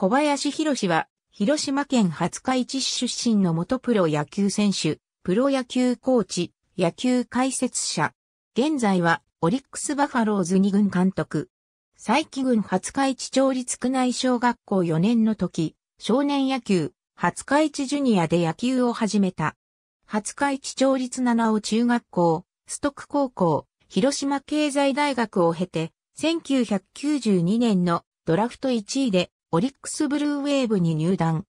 小林宏は、広島県廿日市市出身の元プロ野球選手、プロ野球コーチ、野球解説者。現在は、オリックスバファローズ2軍監督。佐伯郡廿日市町立宮内小学校4年の時、少年野球、廿日市ジュニアで野球を始めた。廿日市町立七尾中学校、崇徳高校、広島経済大学を経て、1992年のドラフト1位で、オリックスブルーウェーブに入団。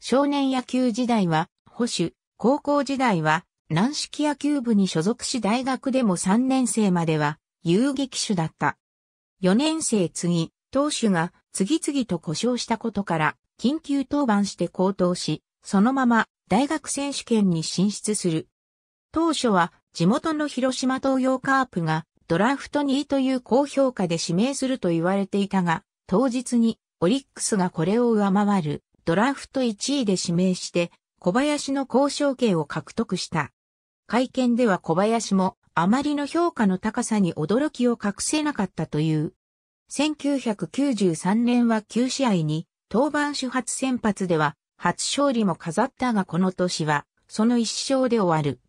少年野球時代は、捕手、高校時代は、軟式野球部に所属し大学でも3年生までは遊撃手だった。4年生次、投手が次々と故障したことから緊急登板して好投し、そのまま大学選手権に進出する。当初は地元の広島東洋カープがドラフト2位という高評価で指名すると言われていたが、当日にオリックスがこれを上回るドラフト1位で指名して小林の交渉権を獲得した。会見では小林もあまりの評価の高さに驚きを隠せなかったという。1993年は9試合に登板し初先発では初勝利も飾ったがこの年はその1勝で終わる。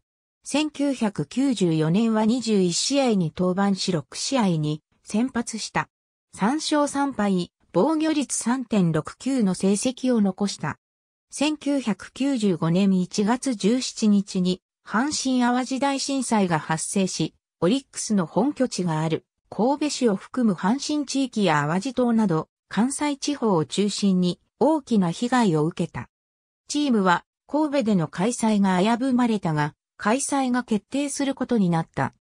1994年は21試合に登板し6試合に先発した。3勝3敗、防御率 3.69 の成績を残した。1995年1月17日に阪神淡路大震災が発生し、オリックスの本拠地がある神戸市を含む阪神地域や淡路島など関西地方を中心に大きな被害を受けた。チームは神戸での開催が危ぶまれたが、開催が決定することになった。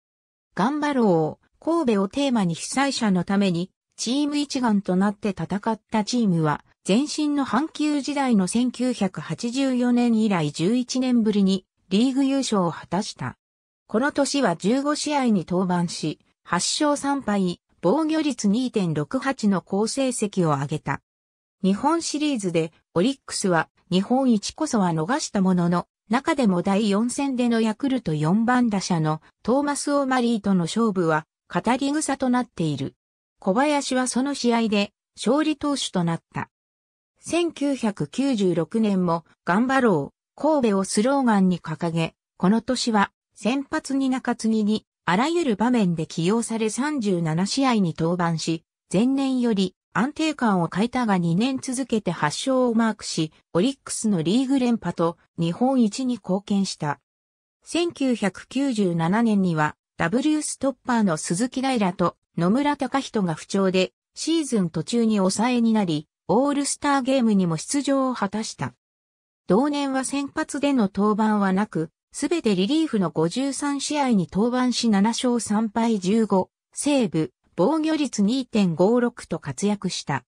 頑張ろう、神戸をテーマに被災者のためにチーム一丸となって戦ったチームは、前身の阪急時代の1984年以来11年ぶりに、リーグ優勝を果たした。この年は15試合に登板し、8勝3敗、防御率 2.68 の好成績を挙げた。日本シリーズでオリックスは日本一こそは逃したものの、中でも第4戦でのヤクルト4番打者のトーマス・オーマリーとの勝負は語り草となっている。小林はその試合で勝利投手となった。1996年も頑張ろう。神戸をスローガンに掲げ、この年は先発に中継ぎにあらゆる場面で起用され37試合に登板し、前年より安定感を欠いたが2年続けて8勝をマークし、オリックスのリーグ連覇と日本一に貢献した。1997年には W ストッパーの鈴木大らと野村貴人が不調でシーズン途中に抑えになり、オールスターゲームにも出場を果たした。同年は先発での登板はなく、すべてリリーフの53試合に登板し7勝3敗15、セーブ、防御率 2.56 と活躍した。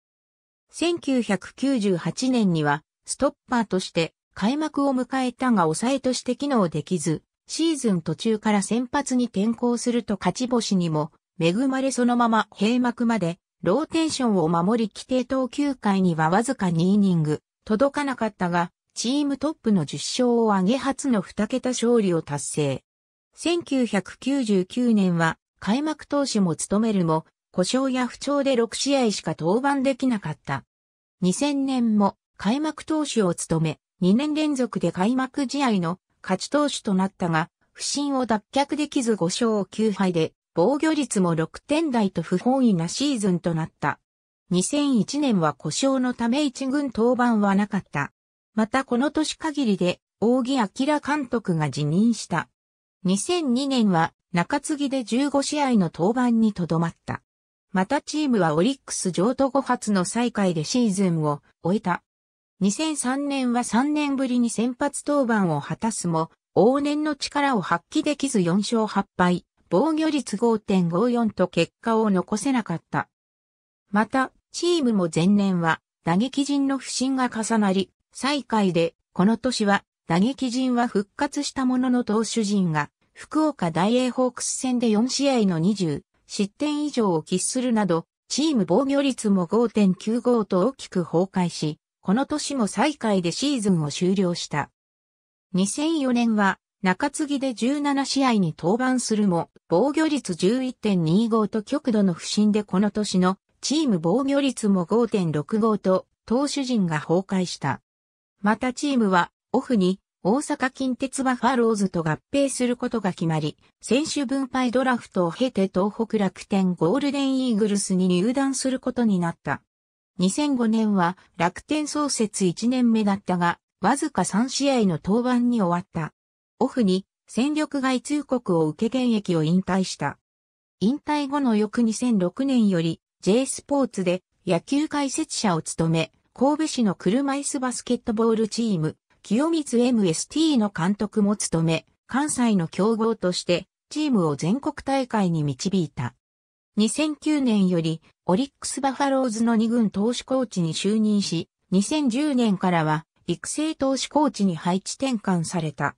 1998年にはストッパーとして開幕を迎えたが抑えとして機能できず、シーズン途中から先発に転向すると勝ち星にも恵まれそのまま閉幕までローテーションを守り規定投球回にはわずか2イニング届かなかったが、チームトップの10勝を挙げ初の2桁勝利を達成。1999年は開幕投手も務めるも、故障や不調で6試合しか登板できなかった。2000年も開幕投手を務め、2年連続で開幕試合の勝ち投手となったが、不振を脱却できず5勝9敗で、防御率も6点台と不本意なシーズンとなった。2001年は故障のため1軍登板はなかった。またこの年限りで、扇明監督が辞任した。2002年は中継ぎで15試合の登板にとどまった。またチームはオリックス譲渡後初の最下位でシーズンを終えた。2003年は3年ぶりに先発登板を果たすも、往年の力を発揮できず4勝8敗、防御率 5.54 と結果を残せなかった。また、チームも前年は打撃陣の不振が重なり、最下位で、この年は、打撃陣は復活したものの投手陣が、福岡ダイエーホークス戦で4試合の20失点以上を喫するなど、チーム防御率も 5.95 と大きく崩壊し、この年も最下位でシーズンを終了した。2004年は、中継ぎで17試合に登板するも、防御率 11.25 と極度の不振でこの年の、チーム防御率も 5.65 と、投手陣が崩壊した。またチームはオフに大阪近鉄バファローズと合併することが決まり、選手分配ドラフトを経て東北楽天ゴールデンイーグルスに入団することになった。2005年は楽天創設1年目だったが、わずか3試合の登板に終わった。オフに戦力外通告を受け現役を引退した。引退後の翌2006年より J スポーツで野球解説者を務め、神戸市の車椅子バスケットボールチーム、清水 MST の監督も務め、関西の強豪としてチームを全国大会に導いた。2009年よりオリックスバファローズの2軍投手コーチに就任し、2010年からは育成投手コーチに配置転換された。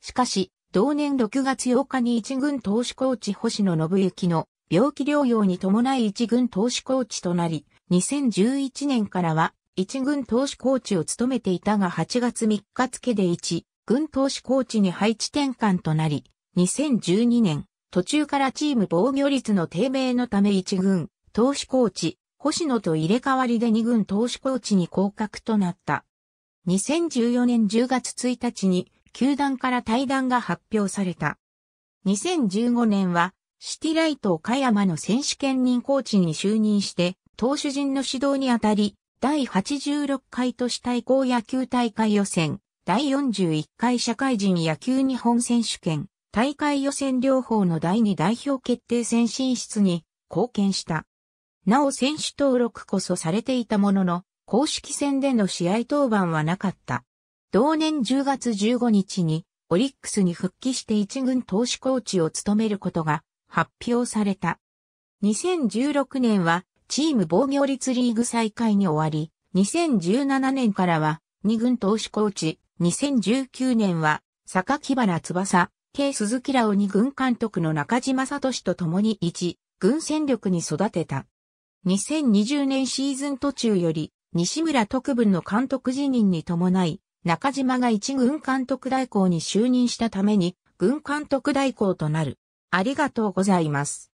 しかし、同年6月8日に1軍投手コーチ星野信之の病気療養に伴い1軍投手コーチとなり、2011年からは1軍投手コーチを務めていたが8月3日付で1軍投手コーチに配置転換となり、2012年、途中からチーム防御率の低迷のため1軍投手コーチ、星野と入れ替わりで2軍投手コーチに降格となった。2014年10月1日に球団から退団が発表された。2015年はシティライト岡山の選手兼任コーチに就任して、投手陣の指導にあたり、第86回都市対抗野球大会予選、第41回社会人野球日本選手権、大会予選両方の第2代表決定戦進出に貢献した。なお選手登録こそされていたものの、公式戦での試合登板はなかった。同年10月15日にオリックスに復帰して1軍投手コーチを務めることが発表された。2016年は、チーム防御率リーグ最下位に終わり、2017年からは2軍投手コーチ、2019年は榊原翼、K 鈴木らを2軍監督の中島聡と共に1軍戦力に育てた。2020年シーズン途中より西村徳文の監督辞任に伴い、中島が1軍監督代行に就任したために軍監督代行となる。ありがとうございます。